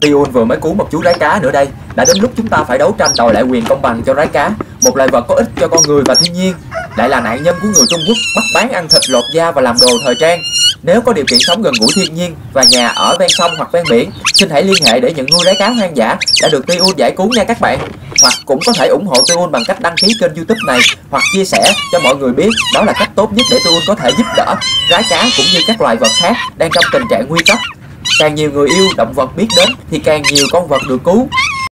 Tuy-un vừa mới cứu một chú rái cá nữa đây. Đã đến lúc chúng ta phải đấu tranh đòi lại quyền công bằng cho rái cá, một loài vật có ích cho con người và thiên nhiên, lại là nạn nhân của người Trung Quốc bắt bán ăn thịt, lột da và làm đồ thời trang. Nếu có điều kiện sống gần gũi thiên nhiên và nhà ở ven sông hoặc ven biển, xin hãy liên hệ để nhận nuôi rái cá hoang dã đã được Tuy-un giải cứu nha các bạn. Hoặc cũng có thể ủng hộ Tuy-un bằng cách đăng ký kênh YouTube này hoặc chia sẻ cho mọi người biết. Đó là cách tốt nhất để Tuy-un có thể giúp đỡ rái cá cũng như các loài vật khác đang trong tình trạng nguy cấp. Càng nhiều người yêu động vật biết đến thì càng nhiều con vật được cứu.